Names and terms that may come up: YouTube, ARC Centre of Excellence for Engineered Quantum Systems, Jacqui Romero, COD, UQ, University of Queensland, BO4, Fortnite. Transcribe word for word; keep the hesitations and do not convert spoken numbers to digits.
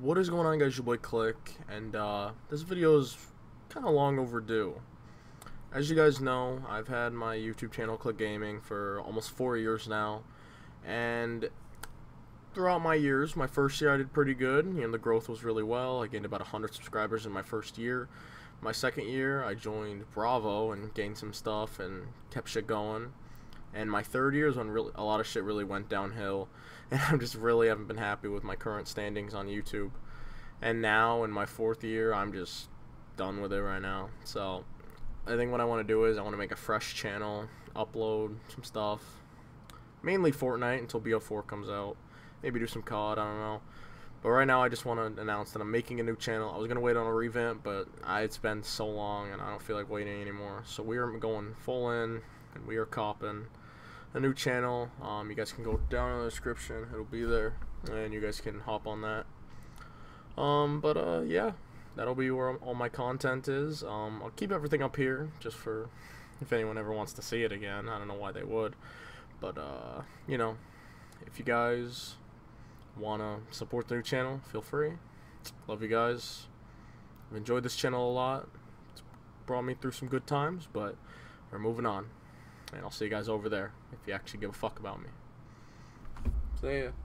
What is going on, guys? Your boy Click, and uh, this video is kind of long overdue. As you guys know, I've had my YouTube channel Click Gaming for almost four years now, and throughout my years, my first year I did pretty good. You know, the growth was really well. I gained about one hundred subscribers in my first year. My second year, I joined Bravo and gained some stuff and kept shit going. And my third year is when really, a lot of shit really went downhill, and I just really haven't been happy with my current standings on YouTube. And now, in my fourth year, I'm just done with it right now. So, I think what I want to do is I want to make a fresh channel, upload some stuff, mainly Fortnite until B O four comes out. Maybe do some C O D, I don't know. But right now, I just want to announce that I'm making a new channel. I was going to wait on a revamp, but I, it's been so long, and I don't feel like waiting anymore. So, we are going full in, and we are copping a new channel. Um, you guys can go down in the description, it'll be there, and you guys can hop on that. Um, but uh, yeah, that'll be where all my content is. Um, I'll keep everything up here, just for if anyone ever wants to see it again. I don't know why they would, but uh, you know, if you guys wanna support the new channel, feel free. Love you guys. I've enjoyed this channel a lot. It's brought me through some good times, but we're moving on. And I'll see you guys over there if you actually give a fuck about me. See ya.